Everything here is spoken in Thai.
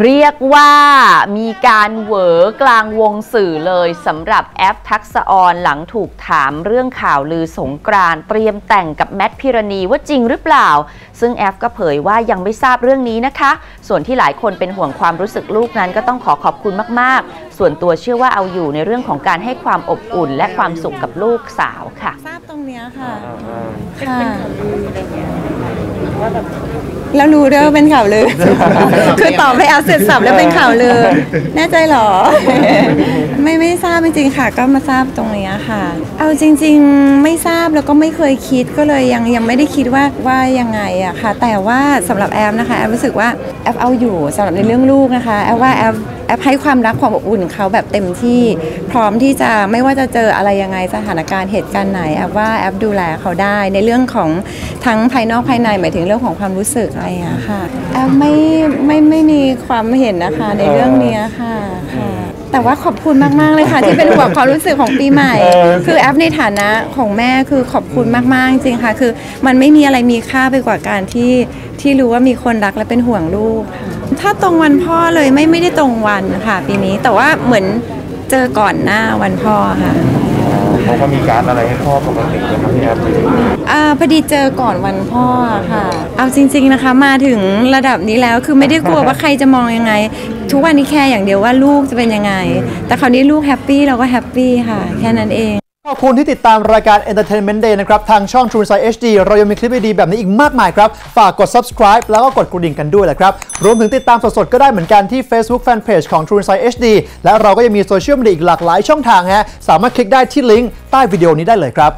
เรียกว่ามีการเหวอกลางวงสื่อเลยสำหรับแอฟทักษอรหลังถูกถามเรื่องข่าวลือสงกรานต์เตรียมแต่งกับแมทพิรณีว่าจริงหรือเปล่าซึ่งแอฟก็เผยว่ายังไม่ทราบเรื่องนี้นะคะส่วนที่หลายคนเป็นห่วงความรู้สึกลูกนั้นก็ต้องขอบคุณมากๆส่วนตัวเชื่อว่าเอาอยู่ในเรื่องของการให้ความอบอุ่นและความสุขกับลูกสาวค่ะทราบตรงนี้ค่ะแล้วรู้ด้วยว่าเป็นข่าวลือคือตอบไปเอาเสร็จสับแล้วเป็นข่าวลือแน่ใจหรอไม่ทราบจริงๆค่ะก็มาทราบตรงนี้ค่ะเอาจริงๆไม่ทราบแล้วก็ไม่เคยคิดก็เลยยังไม่ได้คิดว่ายังไงอะค่ะแต่ว่าสำหรับแอฟนะคะแอฟรู้สึกว่าแอฟเอาอยู่สำหรับในเรื่องลูกนะคะแอฟว่าแอฟให้ความรักความอบอุ่นเขาแบบเต็มที่พร้อมที่จะไม่ว่าจะเจออะไรยังไงสถานการณ์เหตุการณ์ไหนแอฟว่าแอฟดูแลเขาได้ในเรื่องของทั้งภายนอกภายในหมายถึงเรื่องของความรู้สึกอะไรอย่างเงี้ยค่ะแอฟไม่มีความเห็นนะคะในเรื่องนี้ค่ะแต่ว่าขอบคุณมากๆเลยค่ะที่เป็นห่วงความรู้สึกของปีใหม่คือแอฟในฐานะของแม่คือขอบคุณมากๆจริงค่ะคือมันไม่มีอะไรมีค่าไปกว่าการที่รู้ว่ามีคนรักและเป็นห่วงลูกถ้าตรงวันพ่อเลยไม่ได้ตรงวันค่ะปีนี้แต่ว่าเหมือนเจอก่อนหน้าวันพ่อค่ะเขาก็มีการอะไรให้พ่อปกติเลยครับพี่แอฟพอดีเจอก่อนวันพ่อค่ะเอาจริงๆนะคะมาถึงระดับนี้แล้วคือไม่ได้กลัวว่าใครจะมองยังไงทุกวันนี้แค่อย่างเดียวว่าลูกจะเป็นยังไงแต่คราวนี้ลูกแฮปปี้เราก็แฮปปี้ค่ะแค่นั้นเองขอบคุณที่ติดตามรายการ Entertainment Day นะครับทางช่อง True Insight HD เรายังมีคลิปดีๆแบบนี้อีกมากมายครับฝากกด subscribe แล้วก็กดกระดิ่งกันด้วยแหละครับรวมถึงติดตามสดๆก็ได้เหมือนกันที่ Facebook Fanpage ของ True Insight HD และเราก็ยังมีโซเชียลมีเดียอีกหลากหลายช่องทางฮะสามารถคลิกได้ที่ลิงก์ใต้วิดีโอนี้ได้เลยครับ